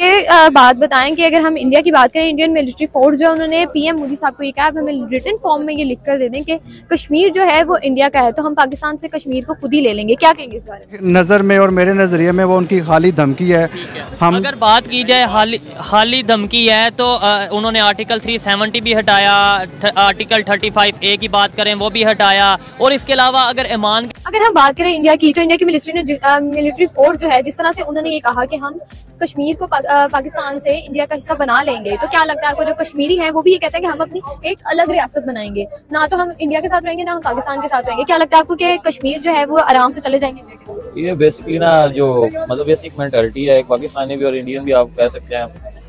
ये बात बताएं कि अगर हम इंडिया की बात करें, इंडियन मिलिट्री फोर्स जो उन्होंने पीएम मोदी साहब को ये कहा, हमें रिटन फॉर्म में ये लिख कर दे दें कि कश्मीर जो है वो इंडिया का है, तो हम पाकिस्तान से कश्मीर को खुद ही ले लेंगे। क्या कहेंगे इस बारे में? नज़र में और मेरे नज़रिए में वो उनकी खाली धमकी है। हम अगर बात की जाए खाली धमकी है तो उन्होंने आर्टिकल 370 भी हटाया, आर्टिकल 35A की बात करें वो भी हटाया, और इसके अलावा अगर हम बात करें इंडिया की, तो इंडिया की मिलिट्री फोर्स जो है जिस तरह से उन्होंने ये कहा कि हम कश्मीर को पाकिस्तान से इंडिया का हिस्सा बना लेंगे, तो क्या लगता है आपको जो कश्मीरी है वो भी ये कहते हैं कि हम अपनी एक अलग रियासत बनाएंगे, ना तो हम इंडिया के साथ रहेंगे ना हम पाकिस्तान के साथ रहेंगे, क्या लगता है आपको कि कश्मीर जो है वो आराम से चले जाएंगे? ये बेसिकली ना जो मतलब बेसिक मेंटालिटी है पाकिस्तानी भी और इंडियन भी आप कह सकते हैं,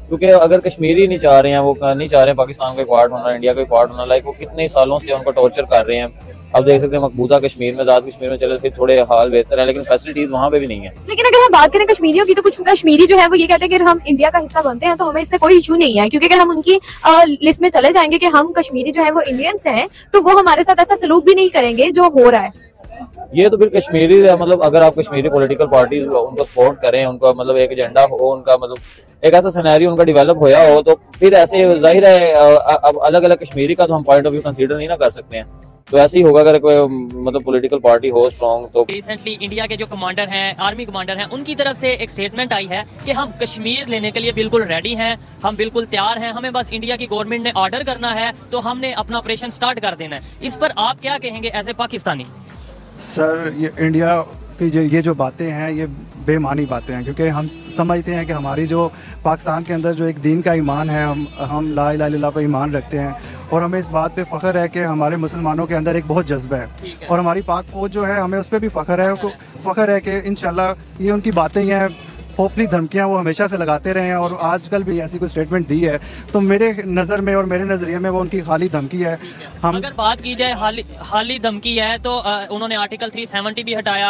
क्योंकि अगर कश्मीरी नहीं चाह रहे हैं, वो नहीं चाह रहे हैं पाकिस्तान का पार्ट होना, इंडिया का पार्ट होना, लाइक वो कितने सालों से उनको टॉर्चर कर रहे हैं। आप देख सकते हैं मकबूजा कश्मीर में, आजाद कश्मीर में चले थे, थोड़े हाल बेहतर है लेकिन फैसिलिटीज वहाँ पे भी नहीं है। लेकिन अगर हम बात करें कश्मीरियों की, तो कुछ कश्मीरी जो है वो ये कहते हैं कि हम इंडिया का हिस्सा बनते हैं तो हमें इससे कोई इशू नहीं है, क्योंकि अगर हम उनकी लिस्ट में चले जाएंगे कि हम कश्मीरी जो है वो इंडियंस हैं, तो वो हमारे साथ ऐसा सलूक भी नहीं करेंगे जो हो रहा है। ये तो फिर कश्मीरी मतलब अगर आप कश्मीरी पॉलिटिकल पार्टीज उनको सपोर्ट करें, उनका मतलब एक एजेंडा हो, उनका मतलब एक ऐसा सिनेरियो उनका डेवलप होया हो, तो फिर ऐसे जाहिर है अब अलग अलग कश्मीरी का तो हम पॉइंट ऑफ व्यू कंसीडर नहीं ना कर सकते हैं, तो ऐसे ही होगा अगर कोई मतलब पॉलिटिकल पार्टी हो स्ट्रॉन्ग। तो रिसेंटली इंडिया के जो कमांडर हैं, आर्मी कमांडर हैं, उनकी तरफ से एक स्टेटमेंट आई है कि हम कश्मीर लेने के लिए बिल्कुल रेडी हैं, हम बिल्कुल तैयार हैं, हमें बस इंडिया की गवर्नमेंट ने ऑर्डर करना है तो हमने अपना ऑपरेशन स्टार्ट कर देना है। इस पर आप क्या कहेंगे एज ए पाकिस्तानी? सर ये इंडिया की ये जो बातें हैं ये बेमानी बातें हैं, क्योंकि हम समझते हैं कि हमारी जो पाकिस्तान के अंदर जो एक दीन का ईमान है, हम ला इलाहा इल्लल्लाह पर ईमान रखते हैं, और हमें इस बात पे फ़ख्र है कि हमारे मुसलमानों के अंदर एक बहुत जज्बा है, और हमारी पाक फौज जो है हमें उस पर भी फ़ख्र है कि इंशाल्लाह ये उनकी बातें ही हैं, होपली धमकियां वो हमेशा से लगाते रहे हैं, और आजकल भी ऐसी कोई स्टेटमेंट दी है तो मेरे नज़र में और मेरे नज़रिए में वो उनकी खाली धमकी है। हम अगर बात की जाए खाली धमकी है तो उन्होंने आर्टिकल 370 भी हटाया,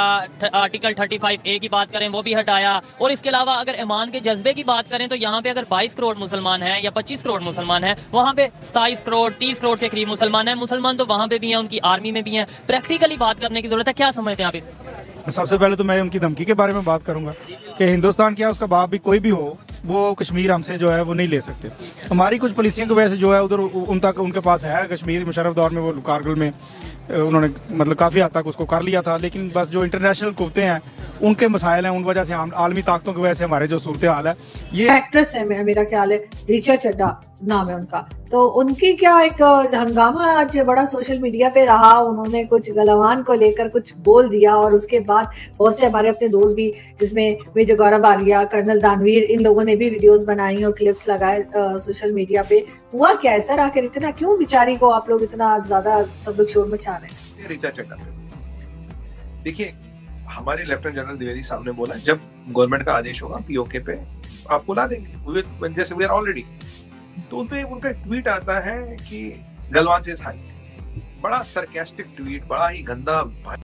आर्टिकल 35A की बात करें वो भी हटाया, और इसके अलावा अगर ईमान के जज्बे की बात करें तो यहाँ पे अगर 22 करोड़ मुसलमान है या 25 करोड़ मुसलमान है, वहाँ पे 27 करोड़ 30 करोड़ के करीब मुसलमान है, मुसलमान तो वहाँ पे भी हैं, उनकी आर्मी में भी हैं। प्रैक्टिकली बात करने की जरूरत है, क्या समझते हैं आप इसे? सबसे पहले तो मैं उनकी धमकी के बारे में बात करूंगा कि हिंदुस्तान क्या उसका बाप भी कोई भी हो, वो कश्मीर हमसे जो है वो नहीं ले सकते। हमारी कुछ पॉलिसियों की वजह से जो है उधर उन तक उनके पास है कश्मीर, मुशर्रफ दौर में वो कारगिल में उन्होंने मतलब काफ़ी हद तक उसको कर लिया था, लेकिन बस जो इंटरनेशनल कुवतें हैं उनके मसाइल हैं, उन वजह से आलमी ताकतों की वजह से हमारे जो सूरत हाल है। ये एक्ट्रेस है मेरा ख्याल है रिचा चड्डा नाम है उनका, तो उनकी क्या एक हंगामा आज बड़ा सोशल मीडिया पे रहा, उन्होंने कुछ गलवान को लेकर कुछ बोल दिया, और उसके बाद बहुत से हमारे अपने दोस्त भी जिसमें विजय गौरव वालिया, कर्नल दानवीर, इन लोगों ने भी वीडियोस बनाई और क्लिप्स लगाए सोशल मीडिया पे। हुआ क्या है सर आखिर, इतना क्यों बेचारी को आप लोग इतना ज्यादा सब लोग शोर मचा रहे हैं? रिचा चड्डा देखिए, हमारे लेफ्टिनेंट जनरल द्विवेदी साहब ने बोला जब गवर्नमेंट का आदेश होगा पीओके पे आपको ला देंगे, जैसे वी आर ऑलरेडी। तो उनका ट्वीट आता है कि गलवान से था, बड़ा सरकास्टिक ट्वीट, बड़ा ही गंदा।